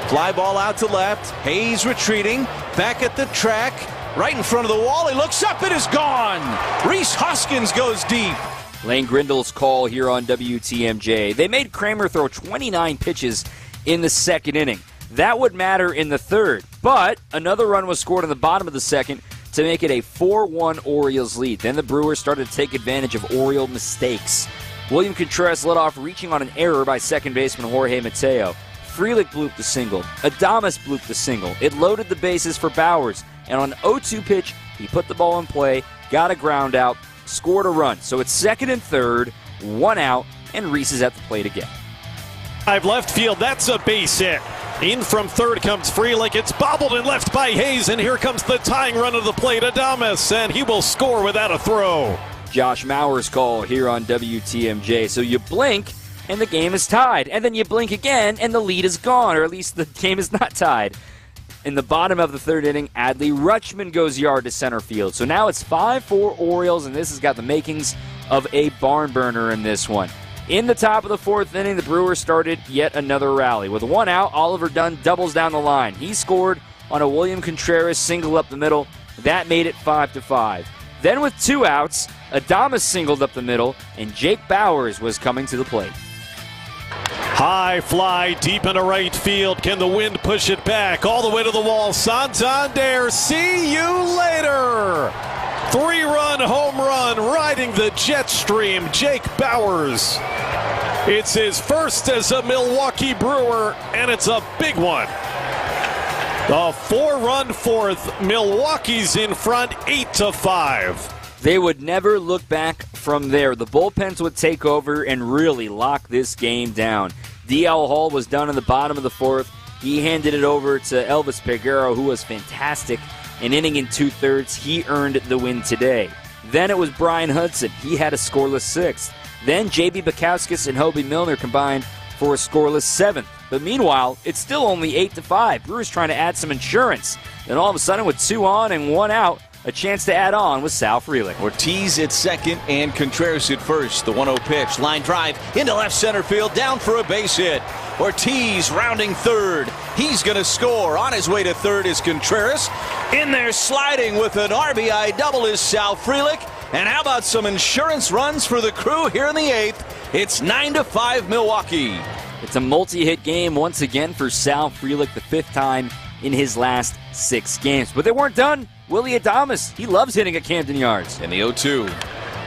Fly ball out to left. Hayes retreating. Back at the track. Right in front of the wall. He looks up. It is gone. Rhys Hoskins goes deep. Lane Grindle's call here on WTMJ. They made Kremer throw 29 pitches in the second inning. That would matter in the third, but another run was scored in the bottom of the second to make it a 4-1 Orioles lead. Then the Brewers started to take advantage of Oriole mistakes. William Contreras led off, reaching on an error by second baseman Jorge Mateo. Frelick blooped the single. Adames blooped the single. It loaded the bases for Bauers, and on an 0-2 pitch, he put the ball in play, got a ground out, scored a run. So it's second and third, one out, and Rhys is at the plate again. Left field, that's a base hit. In from third comes Frelick. It's bobbled and left by Hayes, and here comes the tying run of the plate, Adames, and he will score without a throw. Josh Mauer's call here on WTMJ. So you blink, and the game is tied. And then you blink again, and the lead is gone, or at least the game is not tied. In the bottom of the third inning, Adley Rutschman goes yard to center field. So now it's 5-4 Orioles, and this has got the makings of a barn burner in this one. In the top of the fourth inning, the Brewers started yet another rally. With one out, Oliver Dunn doubles down the line. He scored on a William Contreras single up the middle. That made it 5-5. Then with two outs, Adames singled up the middle, and Jake Bauers was coming to the plate. High fly deep into right field. Can the wind push it back all the way to the wall? Santander, see you later. Three-run home run riding the jet stream, Jake Bauers. It's his first as a Milwaukee Brewer, and it's a big one. A four-run fourth. Milwaukee's in front, 8-5. They would never look back from there. The bullpens would take over and really lock this game down. DL Hall was done in the bottom of the fourth. He handed it over to Elvis Peguero, who was fantastic. An inning in 2/3, he earned the win today. Then it was Brian Hudson. He had a scoreless sixth. Then J.B. Bukauskas and Hoby Milner combined for a scoreless seventh. But meanwhile, it's still only 8-5. Brewers trying to add some insurance. Then all of a sudden, with two on and one out, a chance to add on with Sal Frelick. Ortiz at second and Contreras at first. The 1-0 pitch. Line drive into left center field. Down for a base hit. Ortiz rounding third. He's going to score. On his way to third is Contreras. In there sliding with an RBI double is Sal Frelick. And how about some insurance runs for the crew here in the eighth? It's 9-5 Milwaukee. It's a multi-hit game once again for Sal Frelick, the fifth time in his last 6 games. But they weren't done. Willy Adames, he loves hitting at Camden Yards. And the 0-2.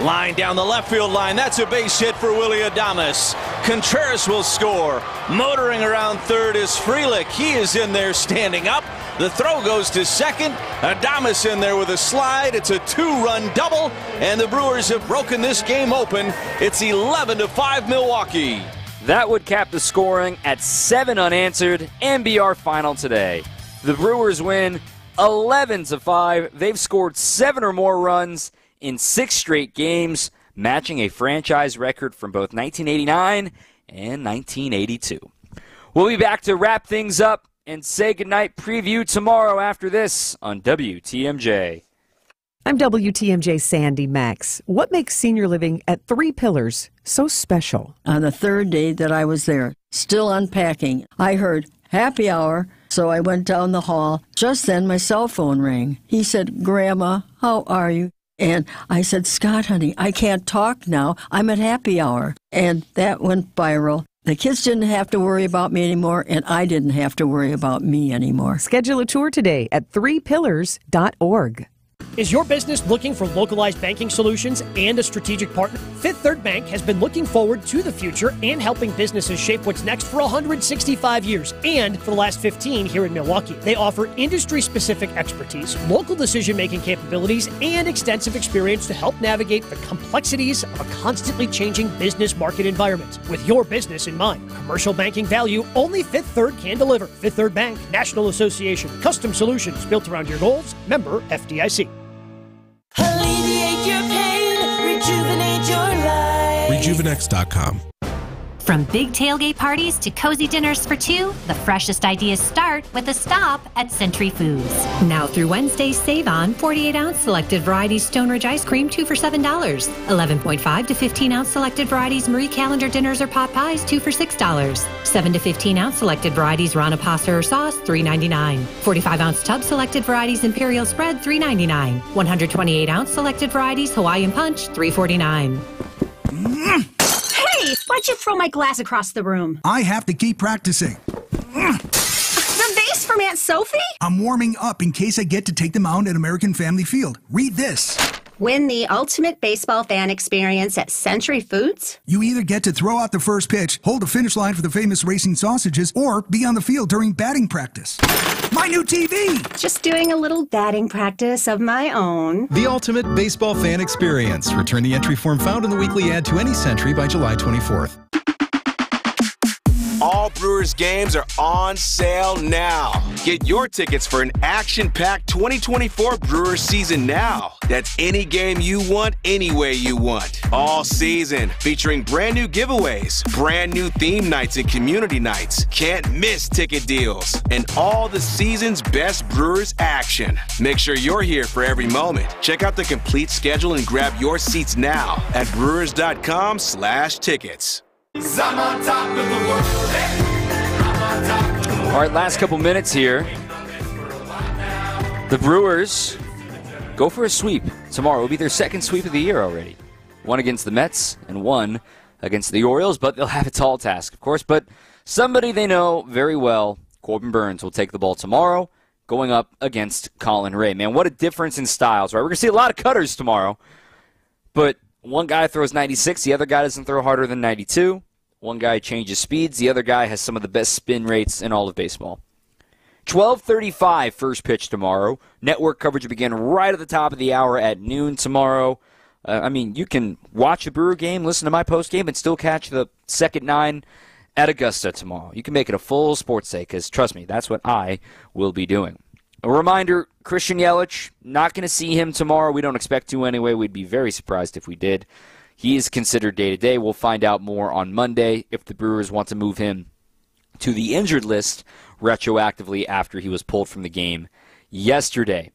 Line down the left field line. That's a base hit for Willy Adames. Contreras will score. Motoring around third is Frelick. He is in there standing up. The throw goes to second. Adames in there with a slide. It's a 2-run double. And the Brewers have broken this game open. It's 11-5 Milwaukee. That would cap the scoring at 7 unanswered and be our final today. The Brewers win 11-5. They've scored 7 or more runs in 6 straight games, matching a franchise record from both 1989 and 1982. We'll be back to wrap things up and say goodnight preview tomorrow after this on WTMJ. I'm WTMJ Sandy Max. What makes senior living at Three Pillars so special? On the third day that I was there, still unpacking, I heard happy hour. So I went down the hall. Just then, my cell phone rang. He said, "Grandma, how are you?" And I said, "Scott, honey, I can't talk now. I'm at happy hour." And that went viral. The kids didn't have to worry about me anymore, and I didn't have to worry about me anymore. Schedule a tour today at threepillars.org. Is your business looking for localized banking solutions and a strategic partner? Fifth Third Bank has been looking forward to the future and helping businesses shape what's next for 165 years and for the last 15 here in Milwaukee. They offer industry-specific expertise, local decision-making capabilities, and extensive experience to help navigate the complexities of a constantly changing business market environment. With your business in mind, commercial banking value only Fifth Third can deliver. Fifth Third Bank, National Association, custom solutions built around your goals, member FDIC. Alleviate your pain, rejuvenate your life. Rejuvenex.com. From big tailgate parties to cozy dinners for two, the freshest ideas start with a stop at Century Foods. Now through Wednesday, save on 48-ounce selected varieties Stoneridge ice cream, 2 for $7. 11.5 to 15-ounce selected varieties Marie Callender's dinners or pot pies, 2 for $6. 7 to 15-ounce selected varieties Rana pasta or sauce, $3.99. 45-ounce tub selected varieties Imperial spread, $3.99. 128-ounce selected varieties Hawaiian punch, $3.49. Hey, why'd you throw my glass across the room? I have to keep practicing. The vase from Aunt Sophie? I'm warming up in case I get to take the mound at American Family Field. Read this. Win the ultimate baseball fan experience at Century Foods? You either get to throw out the first pitch, hold the finish line for the famous racing sausages, or be on the field during batting practice. My new TV! Just doing a little batting practice of my own. The ultimate baseball fan experience. Return the entry form found in the weekly ad to any Century by July 24th. All Brewers games are on sale now. Get your tickets for an action-packed 2024 Brewers season now. That's any game you want, any way you want. All season, featuring brand new giveaways, brand new theme nights and community nights, can't miss ticket deals, and all the season's best Brewers action. Make sure you're here for every moment. Check out the complete schedule and grab your seats now at brewers.com/tickets. I'm on top of the world. Hey, I'm on top of the world. All right, last couple minutes here. The Brewers go for a sweep tomorrow. It'll be their second sweep of the year already. One against the Mets and one against the Orioles, but they'll have a tall task, of course. But somebody they know very well, Corbin Burns, will take the ball tomorrow, going up against Colin Ray. Man, what a difference in styles, right? We're going to see a lot of cutters tomorrow, but one guy throws 96, the other guy doesn't throw harder than 92. One guy changes speeds, the other guy has some of the best spin rates in all of baseball. 12:35 first pitch tomorrow. Network coverage will begin right at the top of the hour at noon tomorrow. I mean, you can watch a Brewer game, listen to my post game, and still catch the second nine at Augusta tomorrow. You can make it a full sports day because, trust me, that's what I will be doing. A reminder, Christian Yelich, not going to see him tomorrow. We don't expect to anyway. We'd be very surprised if we did. He is considered day-to-day. We'll find out more on Monday if the Brewers want to move him to the injured list retroactively after he was pulled from the game yesterday.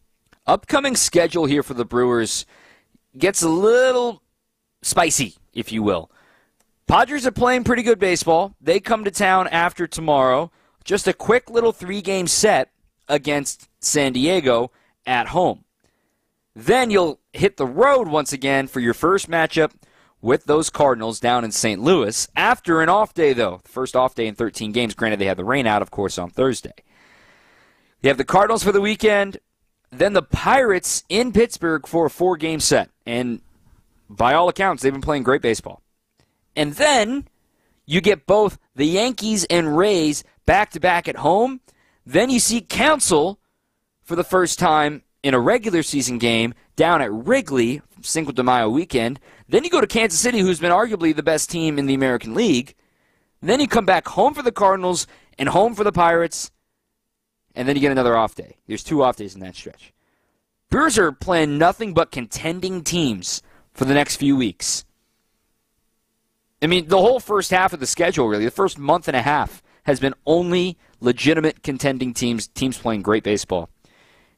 Upcoming schedule here for the Brewers gets a little spicy, if you will. Padres are playing pretty good baseball. They come to town after tomorrow. Just a quick little three-game set against San Diego at home. Then you'll hit the road once again for your first matchup with those Cardinals down in St. Louis after an off day, though. The first off day in 13 games. Granted, they had the rain out, of course, on Thursday. You have the Cardinals for the weekend, then the Pirates in Pittsburgh for a four-game set. And by all accounts, they've been playing great baseball. And then you get both the Yankees and Rays back-to-back at home. Then you see Counsell for the first time in a regular season game down at Wrigley, Cinco de Mayo weekend. Then you go to Kansas City, who's been arguably the best team in the American League. And then you come back home for the Cardinals and home for the Pirates. And then you get another off day. There's two off days in that stretch. Brewers are playing nothing but contending teams for the next few weeks. I mean, the whole first half of the schedule, really, the first month and a half, has been only legitimate contending teams playing great baseball.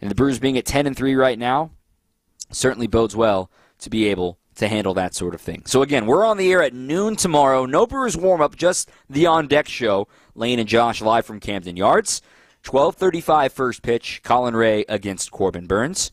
And the Brewers being at 10-3 right now certainly bodes well to be able to handle that sort of thing. So again, we're on the air at noon tomorrow. No Brewers warm-up, just the On Deck show. Lane and Josh live from Camden Yards. 12:35 first pitch, Colin Ray against Corbin Burns.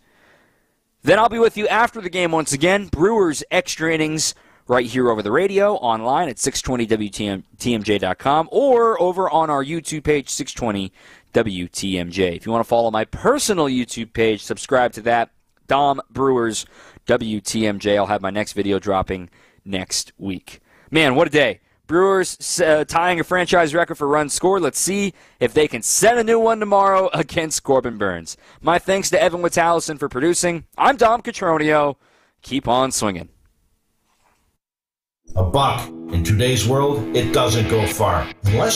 Then I'll be with you after the game once again. Brewers extra innings right here over the radio, online at 620WTMJ.com, or over on our YouTube page, 620WTMJ. If you want to follow my personal YouTube page, subscribe to that, Dom Brewers WTMJ. I'll have my next video dropping next week. Man, what a day. Brewers tying a franchise record for runs scored. Let's see if they can set a new one tomorrow against Corbin Burns. My thanks to Evan Witalison for producing. I'm Dom Cotrodio. Keep on swinging. A buck, in today's world, it doesn't go far. Unless